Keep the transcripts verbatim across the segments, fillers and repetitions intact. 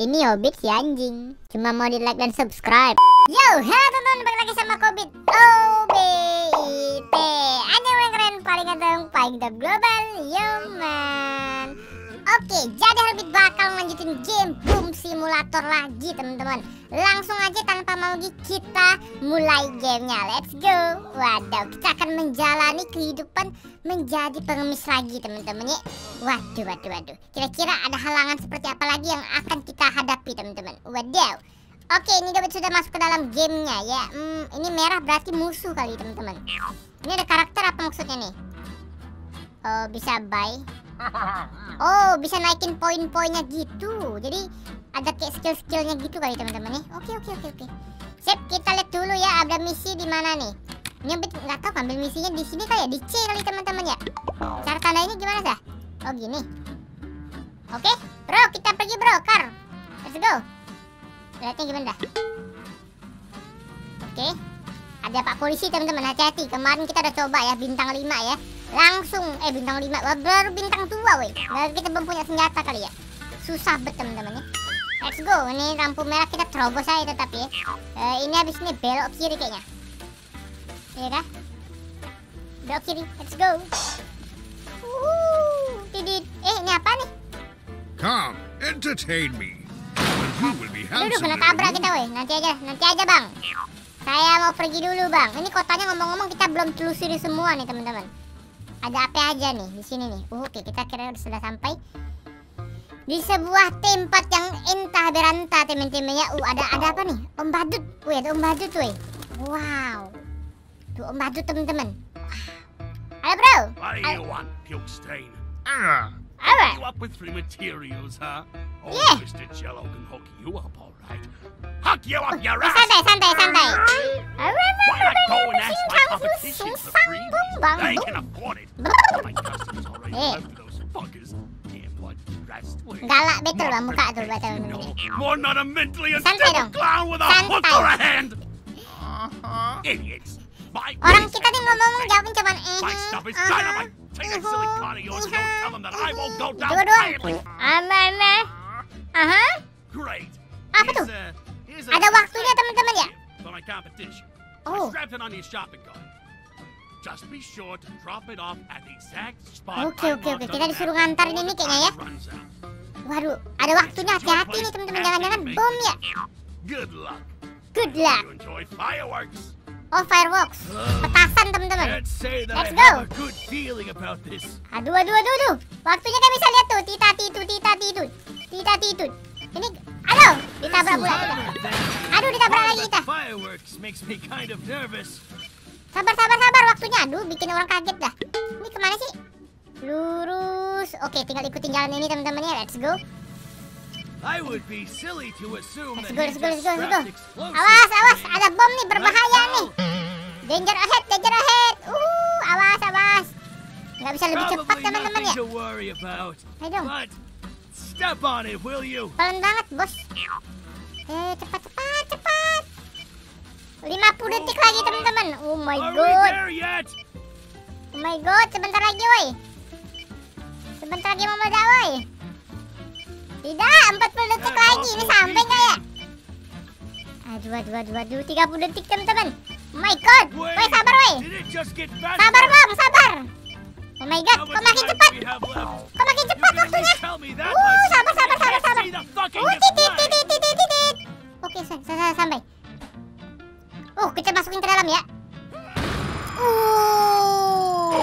Ini Obit si anjing. Cuma mau di like dan subscribe. Yo, halo teman-teman, balik lagi sama Obit. Obit, anjing yang keren, paling ganteng, paling top global, yo man. Oke, jadi Obit bakal lanjutin game Bum Simulator lagi teman-teman. Langsung aja tanpa mau gigi kita mulai gamenya. Let's go. Waduh, kita akan menjalani kehidupan menjadi pengemis lagi teman-teman ya. Waduh, waduh, waduh. Kira-kira ada halangan seperti apa lagi yang akan kita hadapi teman-teman? Waduh. Oke, ini Obit sudah masuk ke dalam gamenya ya. Hmm, ini merah berarti musuh kali teman-teman. Ini ada karakter apa maksudnya nih? Oh, bisa buy. Oh, bisa naikin poin-poinnya gitu. Jadi ada kayak skill-skillnya gitu kali teman-teman nih. Oke, oke, oke, oke. Sip, kita lihat dulu ya ada misi di mana nih. Ini Obit nggak tahu ambil misinya di sini kayak di C kali teman-teman ya. Cara tanda ini gimana sah? Oh gini. Oke, bro, kita pergi bro, Kar. Let's go. Lihatnya gimana dah? Oke. Ada Pak Polisi teman-teman, hati-hati. Kemarin kita udah coba ya bintang lima ya. Langsung eh bintang lima baru bintang dua weh. Baru kita belum punya senjata kali ya. Susah bet teman-teman ya. Let's go. Ini lampu merah kita terobos aja tetap ya. E, ini habis ini belok kiri kayaknya. Iya kah? Belok kiri. Let's go. Woo. Didit. Eh, ini apa nih? Come, entertain me. You will be handsome. Aduh, kena tabrak kita weh. Nanti aja, nanti aja, Bang. Saya mau pergi dulu, Bang. Ini kotanya ngomong-ngomong kita belum telusuri semua nih, teman-teman. Ada apa aja nih di sini nih? Uh, Oke, okay, kita kira sudah sampai di sebuah tempat yang entah berantah temen-temennya. Uh, ada ada apa nih? Om Badut. Wih, ada Om Badut, wih. Wow. Tuh Om Badut, temen-temen. Halo, bro. What do you want, Pukestein? Ah. Alright. You up with free materials, huh? Oh, yeah. Mister Jello can hook you up, all right. Hook you up, uh, your ass. Santai, santai, santai. Alright, why not go and ask my competition for free? They can afford it. My customers already left for those fuckers. Galak betul lah muka tuh buat temen-temen. Santai dong. Santai. Orang kita nih ngomong jawabin cuman eh. Aha. Apa tuh? Ada waktunya temen-temen ya? Oh. Just be sure to drop it off at the exact spot. Oke, oke, oke. Kita disuruh ngantarin ini kayaknya ya. Waduh, ada waktunya, hati-hati nih teman-teman, jangan-jangan bom ya. Good luck. Good luck. Oh, fireworks. Petasan teman-teman. Let's go. Aduh, aduh, aduh, aduh. Waktunya kan bisa lihat tuh, tita titu, tita titu, tita titu. Ini, aduh, ditabrak pula kita. Aduh, ditabrak lagi kita. Sabar, sabar, sabar, waktunya. Aduh, bikin orang kaget dah. Ini kemana sih? Lurus. Oke, tinggal ikutin jalan ini teman-teman ya. Let's go. Let's go, let's go, let's go, let's go. Awas, awas, ada bom nih, berbahaya nih. Danger ahead, danger ahead. Uh, awas, awas. Nggak bisa lebih cepat teman-teman ya. Ayo dong. Pelan banget, bos. Eh, cepat, cepat, cepat. lima puluh detik lagi teman-teman. Oh my god. Oh my god, sebentar lagi woi. Sebentar lagi mau meledak woi. Tidak, empat puluh detik lagi. Ini sampai nggak ya? Aduh, aduh, aduh, aduh. tiga puluh detik teman-teman. Oh my god. Woi, sabar woi. Sabar bang, sabar. Oh my god, kok makin cepat. Kok makin cepat waktunya. Uh, sabar, sabar, sabar, sabar. Uh, titit, titit, titit, titit. Oke, saya sampai. Uh, kita masukin ke dalam ya. Uh.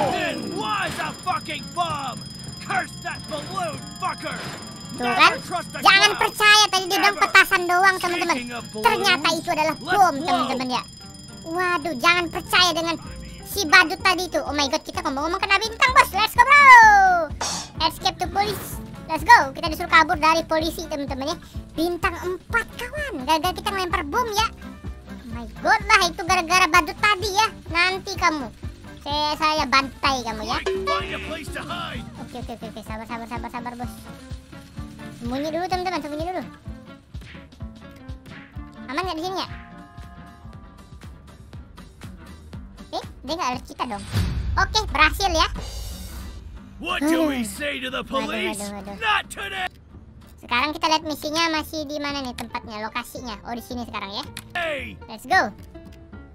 Tuh kan? Jangan percaya tadi dia bilang petasan doang teman-teman. Ternyata itu adalah bom teman-teman ya. Waduh, jangan percaya dengan si badut tadi itu. Oh my god, kita ngomong-ngomong kena bintang bos. Let's go bro. Escape to police. Let's go. Kita disuruh kabur dari polisi teman-teman ya. Bintang empat kawan. Gagal kita ngelempar bom ya. My god lah, itu gara-gara badut tadi ya. Nanti kamu saya, saya bantai kamu ya. Oke, oke, oke, sabar, sabar, sabar, sabar bos. Sembunyi dulu teman-teman, sembunyi dulu. Aman nggak di sini ya? Eh, dia nggak lihat kita dong. Oke, berhasil ya. What do we say to the police? Not today. Sekarang kita lihat misinya masih di mana nih tempatnya, lokasinya. Oh, di sini sekarang ya. Let's go.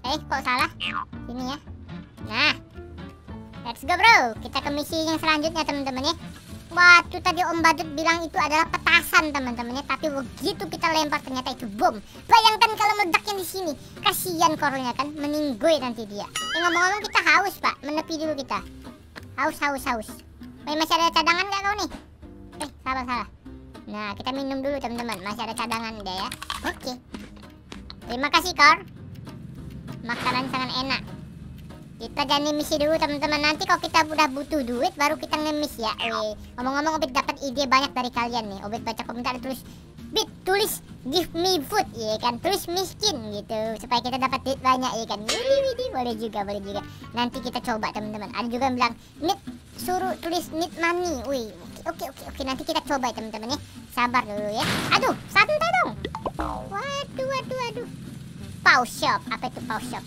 Eh, kok salah? Sini ya. Nah. Let's go, bro. Kita ke misinya selanjutnya, teman-teman ya. Waktu tadi Om Badut bilang itu adalah petasan, teman-temannya, tapi begitu kita lempar ternyata itu bom. Bayangkan kalau meledaknya di sini, kasihan korelnya kan, meninggoy nanti dia. Eh, ngomong-ngomong kita haus, Pak. Menepi dulu kita. Haus, haus, haus. Woi, masih ada cadangan nggak kau nih? Eh, salah, salah. Nah, kita minum dulu, teman-teman. Masih ada cadangan dia ya. Oke. Okay. Terima kasih, Kor. Makanan sangat enak. Kita jangan ngemis dulu, teman-teman. Nanti kalau kita udah butuh duit baru kita ngemis ya. Ngomong-ngomong, Obit dapat ide banyak dari kalian nih. Obit baca komentar terus, Bit tulis give me food ya kan, terus miskin gitu supaya kita dapat duit banyak ya kan. Widi, widi, boleh juga, boleh juga. Nanti kita coba, teman-teman. Ada juga yang bilang need, suruh tulis need money. Wih, oke oke oke, nanti kita coba ya, teman-teman ya. Sabar dulu ya. Aduh, santai dong. Waduh, waduh, waduh. Pause shop, apa itu pause shop?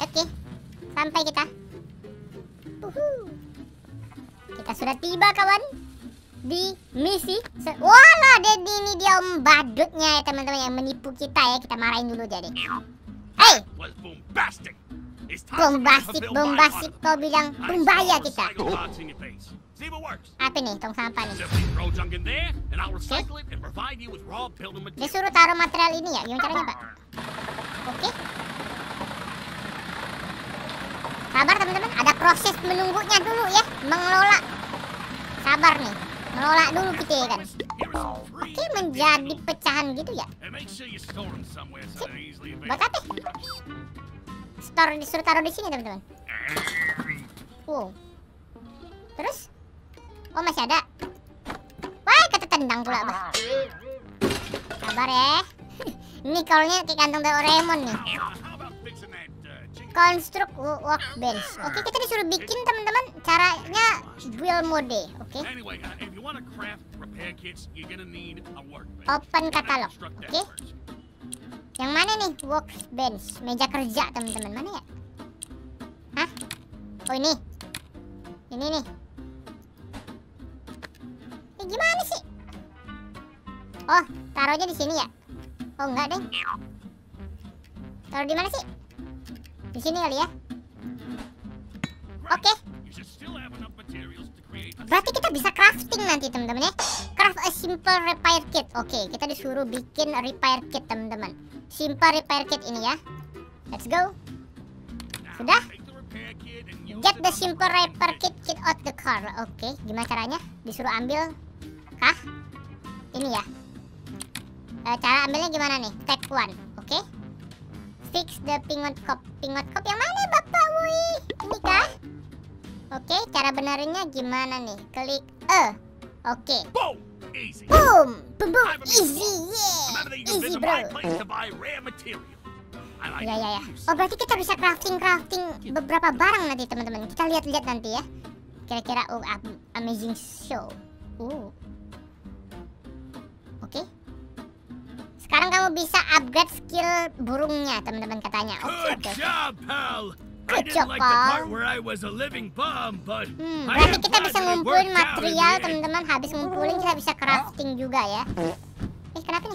Oke, okay, sampai kita. Uhuh. Kita sudah tiba, kawan, di misi. Walah, deh, ini dia Om Badutnya ya, teman-teman, yang menipu kita ya. Kita marahin dulu jadi. Hey, bombastic, bombastic, kau bilang bumbaya kita. Apa nih, tong sampah nih? Okay. Dia suruh taruh material ini ya, gimana caranya, Pak? Oke. Okay. Sabar, teman-teman, ada proses menunggunya dulu ya, mengelola. Sabar nih, mengelola dulu kita ya kan. Oke, menjadi pecahan gitu ya. Sip, buat apa? Store, disuruh taruh di sini, teman-teman. Wow. Terus? Oh, masih ada. Wah, kata tendang pula, Bang. Sabar ya. Ini call-nya kayak kantong Doraemon nih. Construct workbench. Oke, okay, kita disuruh bikin, teman-teman, caranya build mode. Oke. Okay. Open katalog. Oke. Okay. Yang mana nih workbench? Meja kerja, teman-teman. Mana ya? Hah? Oh, ini. Ini nih. Ini gimana sih? Oh, taruhnya di sini ya? Oh, enggak deh. Taruh di mana sih? Di sini kali ya. Oke. Okay. Berarti kita bisa crafting nanti, teman-teman ya. Craft a simple repair kit. Oke, okay, kita disuruh bikin repair kit, teman-teman. Simple repair kit ini ya. Let's go. Sudah. Get the simple repair kit kit out the car. Oke, okay, gimana caranya? Disuruh ambil kah? Ini ya. E, cara ambilnya gimana nih? Take one. Oke. Okay. Fix the pingot cop. Pingot cop yang mana, Bapak? Woi, ini kah? Oke, okay, cara benerinnya gimana nih? Klik E. Oke. Okay. Boom, boom, boom, boom, easy, yeah, easy, bro. Ya, ya, ya. Oh, berarti kita bisa crafting, crafting beberapa barang nanti, teman-teman. Kita lihat-lihat nanti ya. Kira-kira oh, amazing show. Uh. Oke. Okay. Sekarang kamu bisa upgrade skill burungnya, teman-teman katanya. Oke, oke. Good job, pal. Hmm, berarti kita bisa ngumpulin material, teman-teman. Habis ngumpulin kita bisa crafting juga ya. Eh, kenapa nih?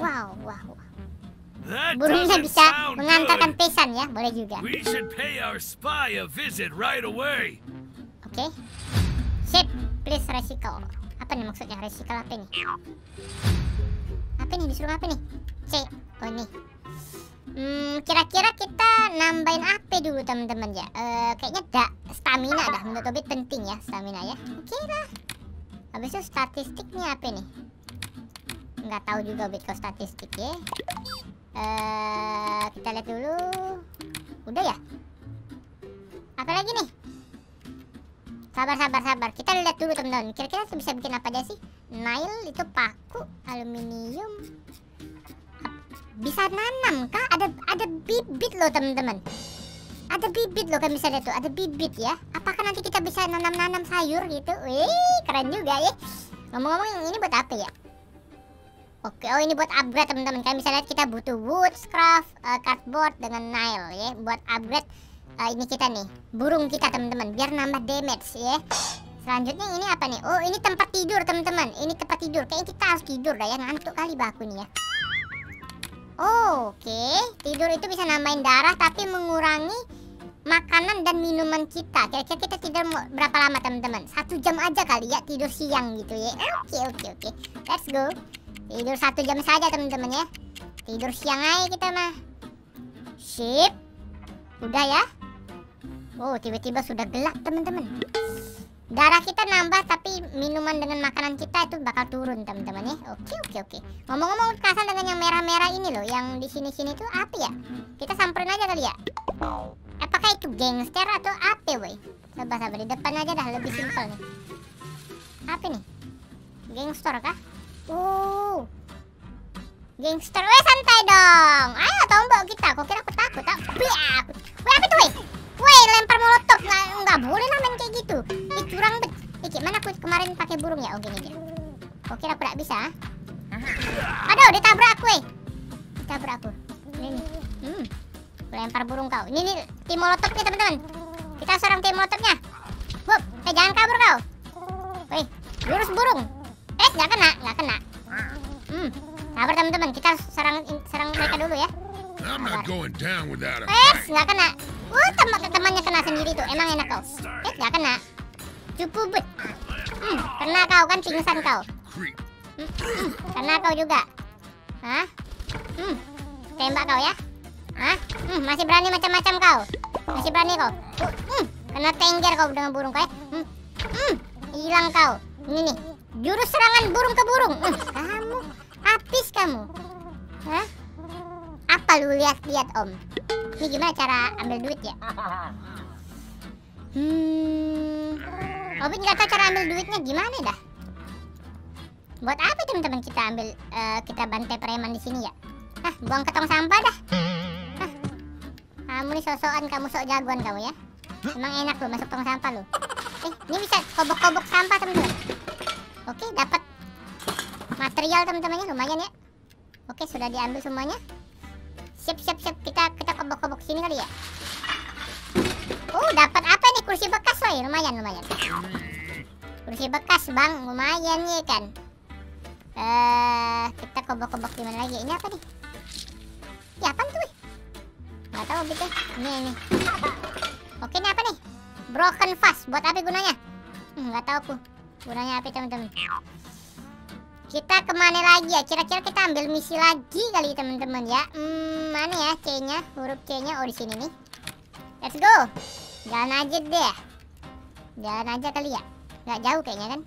Wow. Wow, wow. Burungnya bisa mengantarkan pesan ya, boleh juga. Oke. Sip. Please recycle. Apa nih maksudnya recycle apa nih? Apa nih disuruh apa nih? C. Oh, ini. Hmm, kira-kira kita nambahin apa dulu, teman-teman ya? Uh, kayaknya dah stamina dah, menurut Obit penting ya stamina ya. Oke okay lah. Habis itu statistiknya apa nih? Nggak tahu juga Obit kalau statistik ya. Uh, kita lihat dulu. Udah ya? Apa lagi nih? Sabar, sabar, sabar. Kita lihat dulu, teman-teman. Kira-kira kita bisa bikin apa aja sih? Nail itu paku, aluminium. Bisa nanam kah? Ada ada bibit loh, teman-teman. Ada bibit loh, kan bisa lihat tuh. Ada bibit ya. Apakah nanti kita bisa nanam-nanam sayur gitu? Wih, keren juga ya. Ngomong-ngomong, ini buat apa ya? Oke, oh ini buat upgrade, teman-teman. Kalian bisa lihat kita butuh wood, craft, uh, cardboard dengan nail ya buat upgrade uh, ini kita nih, burung kita teman-teman, biar nambah damage ya. Selanjutnya ini apa nih? Oh, ini tempat tidur teman-teman. Ini tempat tidur. Kayaknya kita harus tidur dah ya, ngantuk kali baku nih ya. Oh, oke, okay. Tidur itu bisa nambahin darah tapi mengurangi makanan dan minuman kita. Kira-kira kita tidur berapa lama teman-teman? Satu jam aja kali ya, tidur siang gitu ya. Oke, okay, oke, okay, oke. Okay. Let's go. Tidur satu jam saja teman-teman ya. Tidur siang aja kita mah. Sip. Udah ya. Oh, tiba-tiba sudah gelap teman-teman. Darah kita nambah tapi minuman dengan makanan kita itu bakal turun teman-teman ya. Oke oke oke. Ngomong-ngomong kekerasan dengan yang merah-merah ini loh, yang di sini-sini itu apa ya? Kita samperin aja kali ya. Apakah itu gangster atau apa woi? Sabar-sabar, di depan aja dah lebih simpel nih. Apa nih? Gangster kah? Oh. Gangster, weh santai dong. Ayo tombol kita. Kok kira aku takut? Tak? Weh apa itu weh? Weh lempar molotov, nggak nggak boleh lah main kayak gitu. Ih curang bet. Ih gimana aku kemarin pakai burung ya? Oke nih dia. Oke aku nggak bisa. Aduh ditabrak aku weh. Ditabrak aku. Ini nih. Hmm. Lempar burung kau. Ini nih tim molotovnya teman-teman. Kita serang tim molotovnya. Hup. Eh jangan kabur kau. Weh lurus burung. Eh nggak kena, nggak kena. Hmm. Sabar teman-teman. Kita serang serang mereka dulu ya. Eh nggak kena. Uh, tem temannya kena sendiri tuh, emang enak kau. Eh, gak kena. Cupu bet. Hmm, kena kau kan pingsan kau. Hmm, hmm, kena kau juga. Hah? Hmm, tembak kau ya. Hah? Hmm, masih berani macam-macam kau. Masih berani kau. Hmm, kena tengger kau dengan burung kau ya. Hmm, hmm, hilang kau. Ini nih, jurus serangan burung ke burung. Hmm, kamu, habis kamu. Hah? Apa lu lihat-lihat om? Ini gimana cara ambil duit ya? Hmm, Obit nggak tahu cara ambil duitnya gimana dah. Buat apa teman-teman kita ambil uh, kita bantai preman di sini ya? Ah, buang ke tong sampah dah. Ah, kamu nih sosokan, kamu sok jagoan kamu ya. Emang enak loh masuk tong sampah loh. Eh, ini bisa kobok-kobok sampah teman-teman. Oke, dapat material teman-temannya lumayan ya. Oke, sudah diambil semuanya. Siap siap siap kita kita kobok-kobok sini kali ya. Oh, dapat apa nih? Kursi bekas woi, lumayan lumayan. Kursi bekas, Bang. Lumayan nih kan. Eh, uh, kita kobok-kobok di mana lagi? Ini apa nih? Ya, apa tuh? Enggak tahu gitu. Ini ini. Oke, ini apa nih? Broken vase. Buat apa gunanya? Enggak hmm, tahu aku. Gunanya apa, teman-teman? Kita kemana lagi ya? Kira-kira kita ambil misi lagi kali teman-teman ya. Hmm, mana ya C-nya? Huruf C-nya oh di sini nih. Let's go. Jalan aja deh. Jalan aja kali ya. Gak jauh kayaknya kan.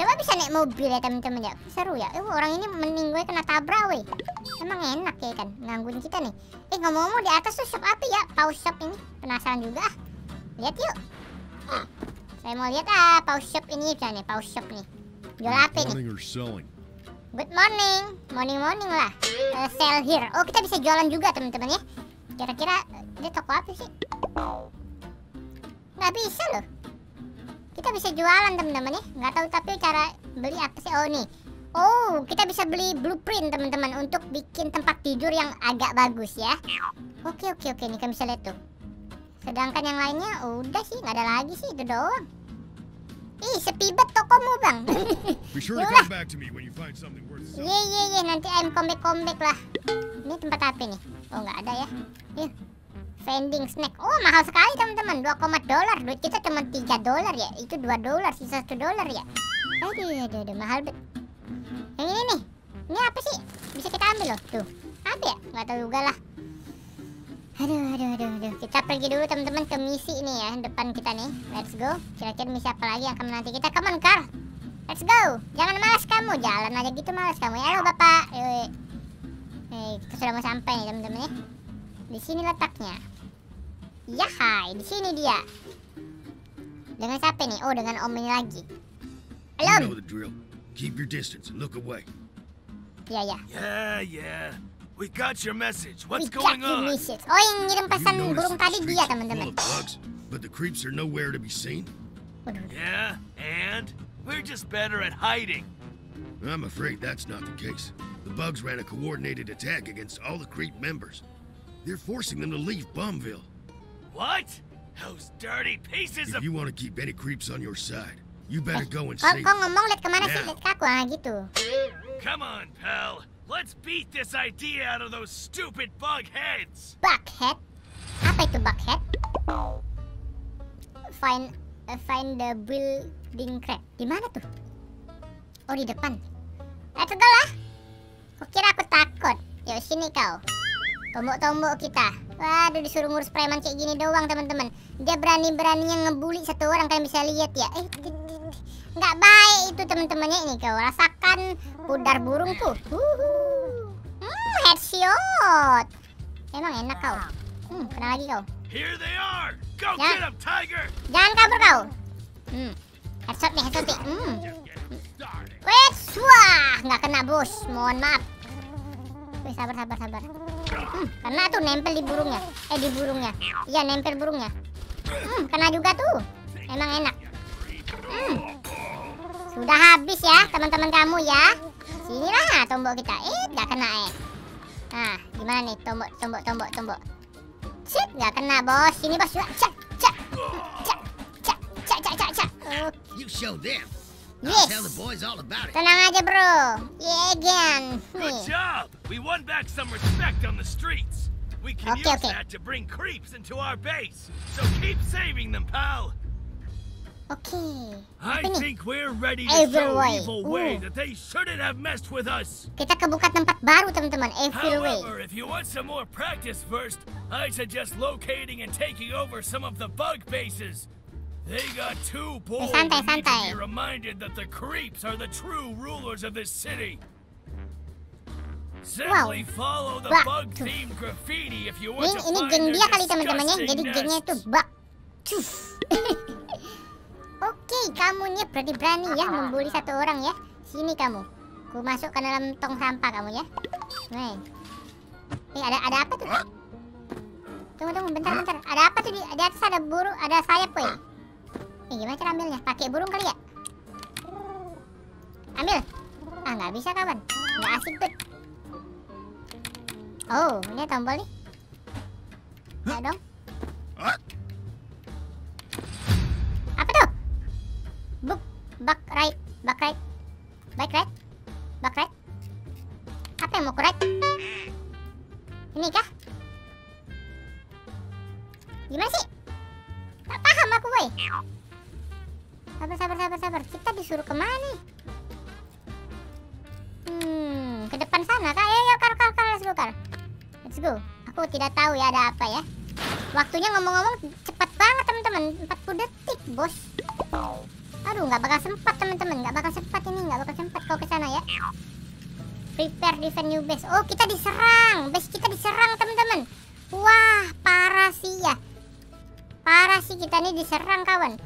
Coba bisa naik mobil ya teman-teman ya. Seru ya. Eh, orang ini mending gue kena tabrak weh. Emang enak ya kan, ngangguin kita nih. Eh ngomong-ngomong di atas tuh shop apa ya? Paus shop ini. Penasaran juga ah. Lihat yuk. Saya mau lihat ah paus shop ini kan nih, paus shop nih. Jual apa nih? Good morning, morning morning lah. Uh, sell here. Oh kita bisa jualan juga teman-teman ya. Kira-kira dia toko apa sih? Nggak bisa loh. Kita bisa jualan teman-teman ya. Nggak tahu tapi cara beli apa sih? Oh nih. Oh kita bisa beli blueprint teman-teman untuk bikin tempat tidur yang agak bagus ya. Oke oke oke nih kalian bisa lihat tuh. Sedangkan yang lainnya oh, udah sih nggak ada lagi sih itu doang. Ih, sepi bet tokomu, Bang. Yaudah. Ye, ye, ye, nanti I'm comeback-comeback lah. Ini tempat apa nih? Oh, nggak ada ya. Ih, vending snack. Oh, mahal sekali, teman-teman. dua dolar. Duit kita cuma tiga dolar ya. Itu dua dolar, sisa satu dolar ya. Aduh, aduh, aduh, mahal bet. Yang ini nih. Ini apa sih? Bisa kita ambil loh. Tuh. Apa ya? Nggak tahu juga lah. Aduh, aduh, aduh, aduh. Kita pergi dulu teman-teman ke misi ini ya, depan kita nih. Let's go. Kira-kira misi apa lagi yang akan menanti kita? Come on, Carl. Let's go. Jangan malas kamu, jalan aja gitu malas kamu. Ya, halo, Bapak. Eh, kita sudah mau sampai nih teman-teman ya. Di sini letaknya. Ya, hai. Di sini dia. Dengan siapa nih? Oh, dengan Om ini lagi. Halo. Keep your distance and look away. Ya, ya. Ya, ya. We got your message. What's going on? Oh, yang ngirim pesan burung tadi dia, teman-teman. But the creeps are nowhere to be seen. Yeah, and we're just better at hiding. I'm afraid that's not the case. The bugs ran a coordinated attack against all the creep members. They're forcing them to leave Bombville. What? Those dirty pieces of... If you want to keep any creeps on your side, you better go and save. Kau ngomong lihat kemana sih, lihat kaku ah gitu. Come on, pal. Let's beat this idea out of those stupid bug heads. Bug head? Apa itu bug head? Find uh, find the building crate. Di mana tuh? Oh, di depan. Let's go lah. Kau kira aku takut? Yo, sini kau. Tombok-tombok kita. Waduh, disuruh ngurus preman kayak gini doang, teman-teman. Dia berani-beraninya ngebully satu orang, kalian bisa lihat ya. Eh, nggak baik itu teman-temannya ini. Kau rasakan pudar burungku. Hmm, headshot. Emang enak kau. Hmm, kena lagi kau. Here they are. Go get them, tiger. Jangan kabur kau. Hmm, headshot nih, headshot nih. Hmm. Wih, wah, nggak kena bos. Mohon maaf. Wih, sabar, sabar, sabar. Hmm, kena tuh, nempel di burungnya. Eh, di burungnya. Iya, nempel burungnya. Hmm, kena juga tuh. Emang enak. Hmm. Sudah habis ya, teman-teman kamu ya. Sinilah tombok kita. Eh, nggak kena eh. Nah, gimana nih tombok, tombok, tombok, tombok. Set, nggak kena bos. Sini bos. Cak, cak, cak, cak, cak, cak, cak. You show them. Yes. Tell the boys all about it. Tenang aja bro. Yeah again. Good job. We won back some respect on the streets. We can okay, use okay. that to bring creeps into our base. So keep saving them, pal. Okay. I think we're ready to show evil way that they shouldn't have messed with us. Kita kebuka tempat baru teman-teman. Evil way. However, if you want some more practice first, I suggest locating and taking over some of the bug bases. They got too bold. Eh, santai, santai. You're reminded that the creeps are the true rulers of this city. Simply follow the bug themed graffiti if you want to find their disgusting nests. Ini geng dia kali teman-temannya, jadi gengnya itu bug. Oke, kamu nih berani-berani ya membuli satu orang ya. Sini kamu, ku masuk ke dalam tong sampah kamu ya. Nih, eh ada ada apa tuh? Tunggu tunggu, bentar bentar. Ada apa tuh di atas ada burung, ada sayap woi. Eh, gimana cara ambilnya? Pakai burung kali ya? Ambil. Ah, nggak bisa kawan. Nggak asik tuh. Oh, ini tombol nih. Nggak dong. Apa tuh? Buk, back right, back right, back right, back right. Apa yang mau ku right? Ini kah? Gimana sih? Tak paham aku woi. Sabar, sabar, sabar, sabar. Kita disuruh kemana nih? Hmm, ke depan sana kak? Ayo, ayo, kar, kar, kar, let's go, kar. Let's go. Aku tidak tahu ya ada apa ya. Waktunya ngomong-ngomong cepat banget teman-teman, empat puluh detik bos. Aduh, nggak bakal sempat teman-teman, nggak bakal sempat ini, nggak bakal sempat kau ke sana ya. Prepare defend new base. Oh, kita diserang, base kita diserang teman-teman. Wah, parah sih ya. Parah sih kita nih diserang kawan.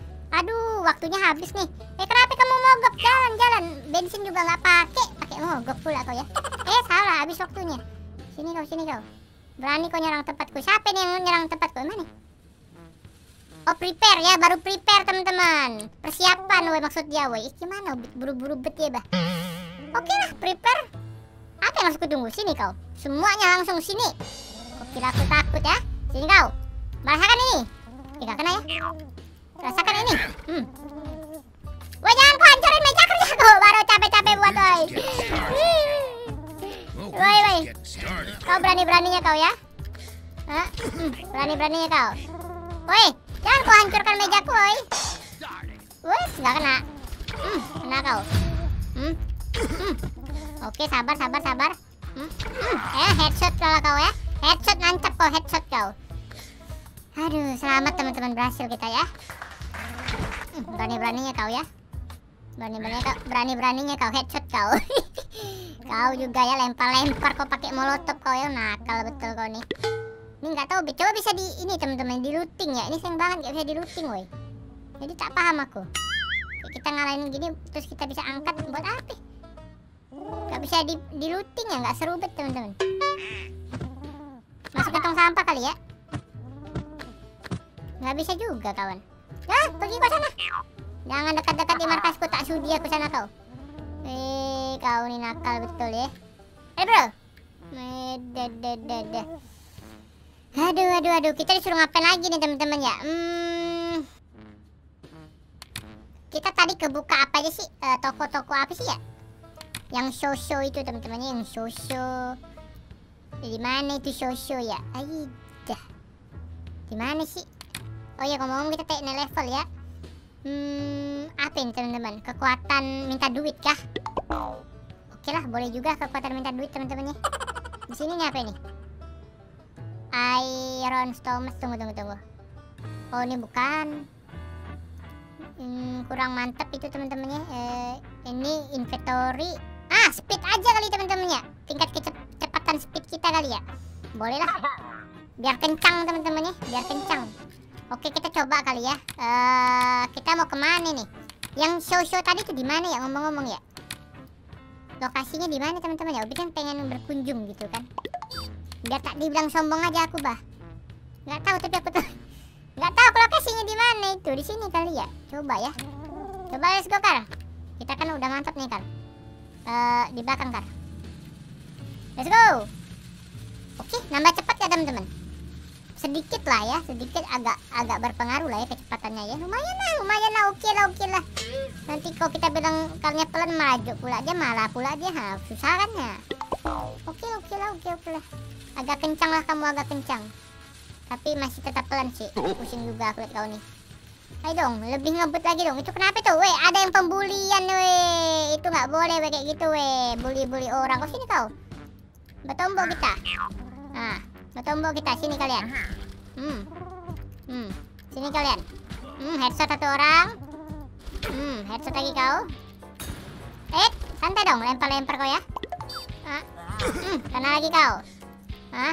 Aduh, waktunya habis nih. Eh, kenapa kamu mogok? Jalan-jalan, bensin juga nggak pakai, pakai mogok pula kau ya. Eh, salah, habis waktunya. Sini kau, sini kau. Berani kau nyerang tempatku. Siapa nih yang nyerang tempatku? Mana nih? Oh, prepare ya, baru prepare teman-teman. Persiapan, woi maksud dia, woi. Gimana? Buru-buru bet ya, bah. Oke lah, prepare. Apa yang harus kutunggu? Sini kau. Semuanya langsung sini. Kau kira aku takut ya? Sini kau. Merasakan ini. Tidak kena ya. Rasakan ini. Hmm. Woi, jangan kau hancurin meja kerja kau. Baru capek-capek buat woi. Woi, woi. Kau berani-beraninya kau ya. Hah? Hmm. Berani-beraninya kau. Woi, jangan kau hancurkan mejaku woi. Woi, nggak kena. Hmm, kena kau. Hmm. Hmm. Oke, sabar, sabar, sabar. Hmm. Hmm. Eh, headshot kalau kau ya. Headshot nancap kau, headshot kau. Aduh, selamat teman-teman, berhasil kita ya. Berani-beraninya kau ya. Berani-beraninya kau, berani-beraninya kau headshot kau. Kau juga ya lempar-lempar kau pakai molotov kau ya, nakal betul kau nih. Ini nggak tahu, coba bisa di ini teman-teman, di looting ya. Ini sayang banget nggak bisa di looting woi. Jadi tak paham aku. Kita ngalahin gini terus kita bisa angkat buat apa? Nggak bisa di di looting ya, nggak seru bet teman-teman. Masuk ke tong sampah kali ya. Nggak bisa juga kawan. Nah, pergi ke sana. Jangan dekat-dekat di markasku, tak sudi aku sana kau. Eh, kau ini nakal betul ya. Eh bro. Eh, dah dah dah dah. Aduh, aduh, aduh. Kita disuruh ngapain lagi nih, teman-teman ya? Hmm. Kita tadi kebuka apa aja sih? Toko-toko e, apa sih ya? Yang show-show itu, teman-teman. Yang show-show. Di mana itu show-show ya? Aidah. Di mana sih? Oh ya, ngomong-ngomong kita take level ya. Hmm, apa ini, teman-teman? Kekuatan minta duit kah? Oke lah, boleh juga kekuatan minta duit, teman-teman ya. Di sini nih apa ini? Iron Storm, tunggu tunggu tunggu. Oh, ini bukan. Hmm, kurang mantap itu, teman-temannya. Eh, ini inventory. Ah, speed aja kali, teman-temannya. Tingkat kecepatan speed kita kali ya. Boleh lah. Biar kencang, teman-temannya. Biar kencang. Oke, kita coba kali ya. Eh, kita mau kemana nih? Yang show-show tadi itu di mana ya? Ngomong-ngomong ya. Lokasinya di mana, teman-teman ya? Obit kan pengen berkunjung gitu kan. Biar tak dibilang sombong aja aku, bah. Nggak tahu tapi aku tuh nggak tahu lokasinya di mana itu. Di sini kali ya. Coba ya. Coba let's go, Kar. Kita kan udah mantap nih, Kar. Uh, di belakang, Kar. Let's go. Oke, nambah cepat ya, teman-teman. Sedikit lah ya, sedikit agak agak berpengaruh lah ya kecepatannya ya. Lumayan lah, lumayan lah, oke lah, oke lah. Nanti kalau kita bilang karnya pelan maju pula aja, malah pula aja ha, susah kan ya. Oke, oke lah, oke, oke lah. Agak kencang lah kamu, agak kencang. Tapi masih tetap pelan sih. Pusing juga kulit kau nih. Ayo dong, lebih ngebut lagi dong. Itu kenapa tuh? Weh, ada yang pembulian weh. Itu nggak boleh weh kayak gitu weh. Bully-bully orang. Kau sini kau. Bertombok kita. Nah. Bertombol kita, sini kalian. Hmm. Hmm. Sini kalian. Hmm, headshot satu orang. Hmm, headshot lagi kau. Eh, santai dong, lempar-lempar kau ya. Ah. Hmm, kena lagi kau. Hah?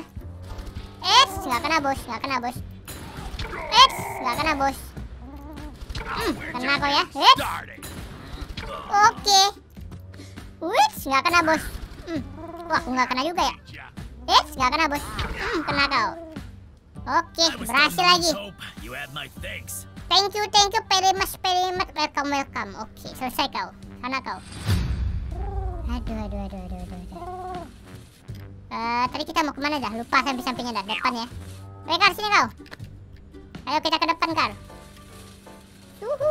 Eh, nggak kena bos, nggak kena bos. Eh, nggak kena bos. Hmm, kena kau ya. Eh. Oke. Wih, nggak kena bos. Hmm. Wah, aku nggak kena juga ya. Eh, nggak kena bos. Hmm, kena kau. Oke, berhasil lagi. Thank you, thank you, pelimas, pelimas, welcome, welcome. Oke, selesai kau. Sana kau. Aduh, aduh, aduh, aduh, aduh. Uh, tadi kita mau kemana dah? Lupa samping-sampingnya dah. Depan ya. Weh, Kar, sini kau. Ayo kita ke depan, Kar. Yuhu.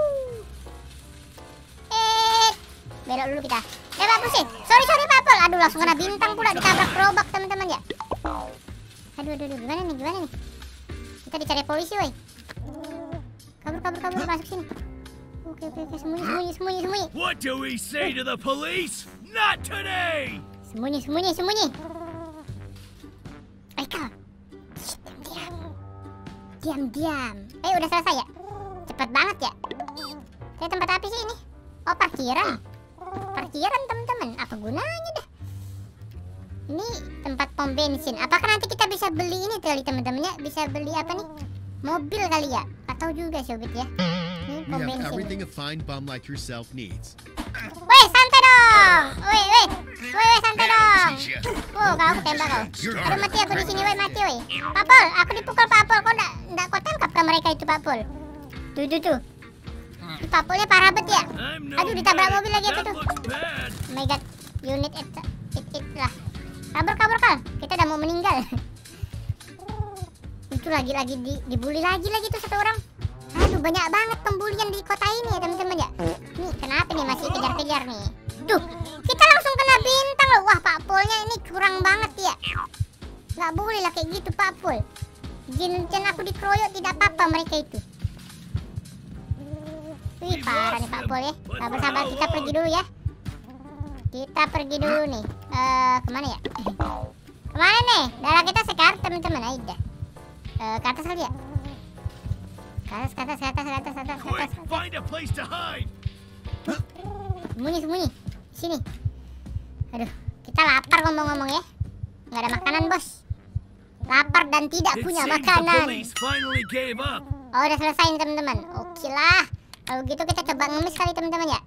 Eh, belok dulu kita. Eh, Pak Pusing. Sorry, sorry, Pak Pol. Aduh, langsung kena bintang pula. Ditabrak gerobak, teman-teman ya. Aduh, aduh, aduh, gimana nih, gimana nih? Kita dicari polisi, woi. Kabur, kabur, kabur, masuk sini. Oke, oke, oke, sembunyi, sembunyi, sembunyi, sembunyi. What do we say to the police? Not today. Sembunyi, sembunyi, sembunyi. Eh, kau. Diam, diam, diam. Eh, udah selesai ya? Cepat banget ya? Saya tempat apa sih ini? Oh, parkiran. Parkiran, teman-teman. Apa gunanya dah? Ini tempat pom bensin. Apakah nanti kita bisa beli ini kali, teman-temannya? Bisa beli apa nih? Mobil kali ya? Atau juga sih, Obit ya. Ini pom bensin. Woi, santai dong. Woi, woi. Woi, woi, santai dong. Wow, kau, aku tembak kau. Aduh, mati aku di sini, woi, mati woi. Pak Pol, aku dipukul Pak Pol. Kok enggak enggak kau tangkap kan mereka itu, Pak Pol? Tuh, tuh, tuh. Pak Polnya parah banget ya. Aduh, ditabrak mobil lagi apa tuh? Oh my god. Unit it, it, it lah. Kabur, kabur, Kal. Kita udah mau meninggal. Itu lagi-lagi di, dibully lagi-lagi tuh satu orang. Aduh, banyak banget pembulian di kota ini ya, teman-teman ya. Nih, kenapa nih masih kejar-kejar nih? Duh, kita langsung kena bintang loh. Wah, Pak Polnya ini kurang banget ya. Nggak boleh lah kayak gitu, Pak Pol. Jin-jin aku dikeroyok tidak apa-apa mereka itu. Wih, parah nih Pak Pol ya. Sabar-sabar, kita pergi dulu ya. Kita pergi dulu nih. Uh, kemana ya? Kemana nih? Darah kita sekarang, teman-teman. Aida. Uh, ke atas kali ya? Ke atas, ke atas, ke atas, ke atas, ke atas, ke atas. Sembunyi, sembunyi. Sini. Aduh, kita lapar ngomong-ngomong ya. Nggak ada makanan, bos. Lapar dan tidak punya makanan. Oh, udah selesai, teman-teman. Oke lah. Kalau gitu kita coba ngemis kali, teman-teman ya.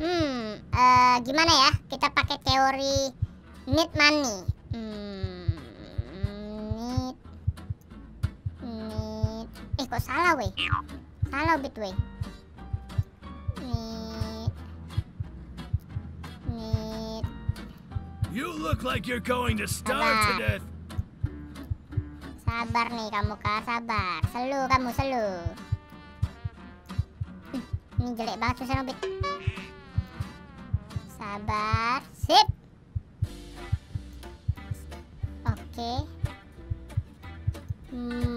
Hmm, uh, gimana ya? Kita pakai teori need money. Hmm, need, need. Eh, kok salah, weh? Salah, Obit, weh. Need, need. You look like you're going to starve to death. Salah, sabar nih kamu kak, sabar. Selu kamu, selu. Ih, ini jelek banget susah Obit. Sabar, sip. Oke. Hmm.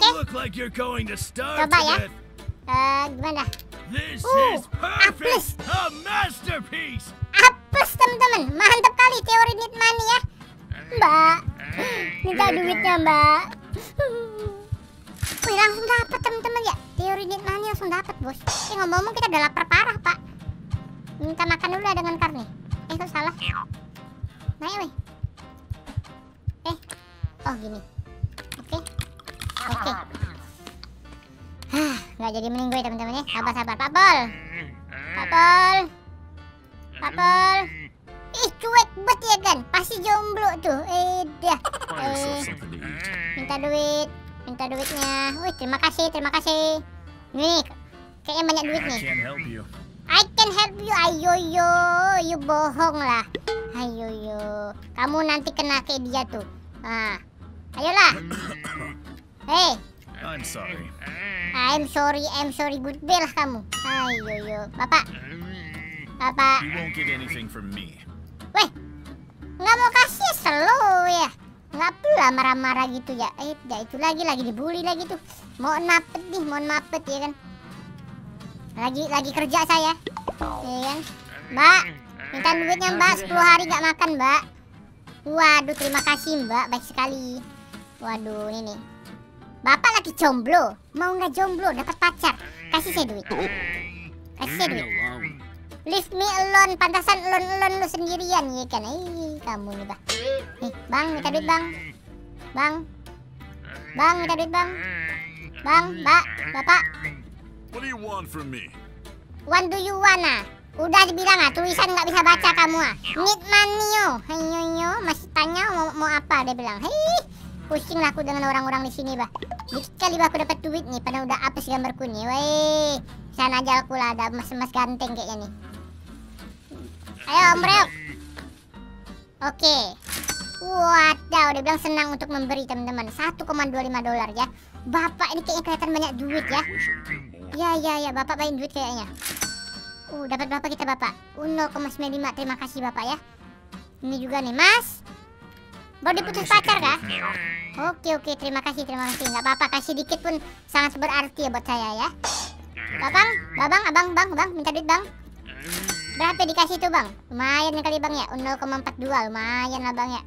You look like you're going to starve to death. Uh, gimana? This uh, is perfect. A masterpiece. Apes teman-teman, mantap kali teori Need Money ya, Mbak. Minta duitnya Mbak. Wih, langsung dapat teman-teman ya, teori Need Money langsung dapat bos. Eh ngomong-ngomong kita udah lapar parah Pak. Minta makan dulu ada ngenkar nih. Eh itu salah. Naik weh. Eh, oh gini. Oke. Okay. Oke, okay. Nggak jadi mending gue teman-teman ya. Sabar-sabar, Pak Pol, Pak Pol, Pak Pol. Ih cuek bet ya kan, pasti jomblo tuh. Eh dah, eh. Minta duit, minta duitnya. Wih terima kasih, terima kasih. Nih, kayaknya banyak duit nih. I can help you, ayo yo, you bohong lah. Ayo yo, kamu nanti kena kayak dia tuh. Ah, ayolah. Hey, I'm sorry. I'm sorry, I'm sorry, good bel lah kamu. Ayo yo, Bapak. Bapak. You won't get anything from me. Weh, nggak mau kasih selalu ya. Nggak pula marah-marah gitu ya. Eh, ya itu lagi lagi dibully lagi tuh. Mau napet nih, mau napet ya kan. Lagi lagi kerja saya. Iya kan? Mbak, minta duitnya Mbak, sepuluh hari nggak makan Mbak. Waduh, terima kasih Mbak, baik sekali. Waduh, ini nih. Bapak lagi jomblo, mau nggak jomblo dapat pacar, kasih saya duit, kasih saya duit. Leave me alone, pantasan alone alone lu sendirian ya kan? Ih kamu nih bah. Nih bang, minta duit bang, bang, bang minta duit bang, bang, mbak, bapak. What do you want from me? What do you wanna? Udah dibilang ah, tulisan nggak bisa baca kamu ah. Need money yo, ayo yo, masih tanya mau mau apa dia bilang. Hei. Pusing lah aku dengan orang-orang di sini, bah. Dikit kali bah aku dapat duit nih, padahal udah apes gambarku nih. Woi, sana aja aku lah, ada mas-mas ganteng kayaknya nih. Ayo, Om Reok. Oke. Wadaw, dia bilang senang untuk memberi teman-teman. satu koma dua lima dolar ya. Bapak ini kayaknya kelihatan banyak duit ya. Ya, ya, ya, Bapak banyak duit kayaknya. Uh, dapat berapa kita, Bapak? Uh, nol koma sembilan lima. Terima kasih, Bapak ya. Ini juga nih, Mas. Baru diputus pacar kah? Oke oke terima kasih terima kasih nggak apa-apa kasih dikit pun sangat berarti ya buat saya ya. Babang, babang, abang, bang, bang minta duit bang. Berapa dikasih tuh bang? Lumayan kali bang ya, nol koma empat dua lumayan lah bang ya.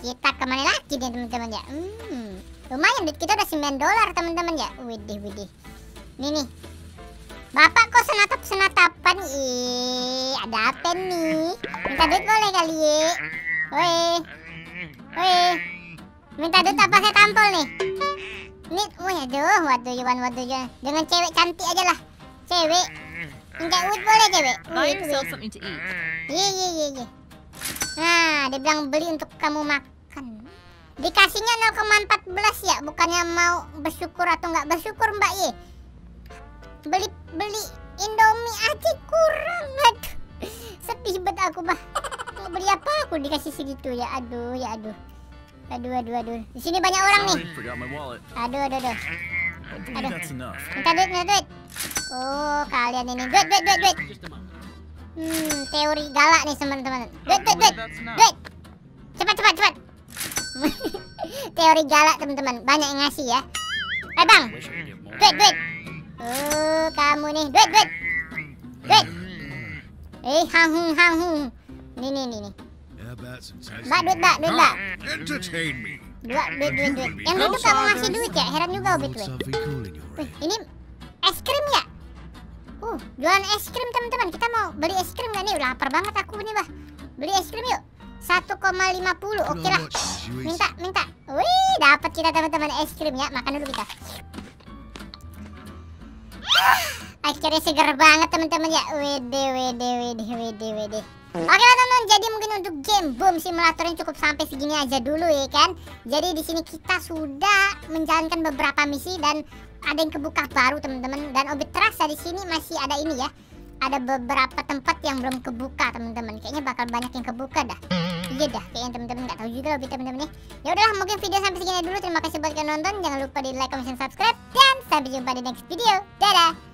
Kita kemana lagi nih teman-teman ya? Hmm, lumayan duit kita udah sembilan dolar teman-teman ya. Widih widih. Nih nih. Bapak kok senatap senatapan? Ih ada apa nih? Minta duit boleh kali ya? Woi, woi, minta duit apa saya tampol nih? Nih, woi aduh, waduh Iwan, waduh Iwan, dengan cewek cantik aja lah, cewek. Minta duit boleh cewek? Wih, wih. Iya, iya, iya, iya. Nah, dia bilang beli untuk kamu makan. Dikasihnya nol koma empat belas ya, bukannya mau bersyukur atau nggak bersyukur Mbak Ye? Beli, beli Indomie aja kurang, aduh. Sedih banget aku bah. Mau beli apa aku dikasih segitu ya, aduh ya aduh aduh aduh aduh di sini banyak orang nih, aduh aduh aduh aduh minta duit minta duit. Oh kalian ini duit duit duit duit. Hmm teori galak nih teman-teman. Duit duit duit duit cepat cepat cepat. Teori galak teman-teman, banyak yang ngasih ya. Eh bang duit duit. Oh kamu nih duit duit duit. Eh hanghung hanghung. Nih nih nih nih. Mbak duit mbak duit mbak. Dua duit duit duit. Yang duduk kamu ngasih duit ya, heran juga Obit weh. Wih ini es krim ya. Uh jualan es krim teman-teman. Kita mau beli es krim nggak nih? Udah lapar banget aku nih bah. Beli es krim yuk. satu koma lima puluh oke lah. Minta minta. Wih dapat kita teman-teman es krim ya. Makan dulu kita. Akhirnya seger banget teman-teman ya. Wede wede wede wede wede. Oke teman-teman, jadi mungkin untuk game Bum Simulator ini cukup sampai segini aja dulu ya kan. Jadi di sini kita sudah menjalankan beberapa misi dan ada yang kebuka baru teman-teman, dan Obit terasa di sini masih ada ini ya. Ada beberapa tempat yang belum kebuka teman-teman. Kayaknya bakal banyak yang kebuka dah. Iya dah, kayaknya teman-teman nggak tahu juga Obit teman-teman nih. Ya udahlah, mungkin video sampai segini dulu. Terima kasih buat kalian nonton. Jangan lupa di like, comment, dan subscribe. Dan sampai jumpa di next video. Dadah.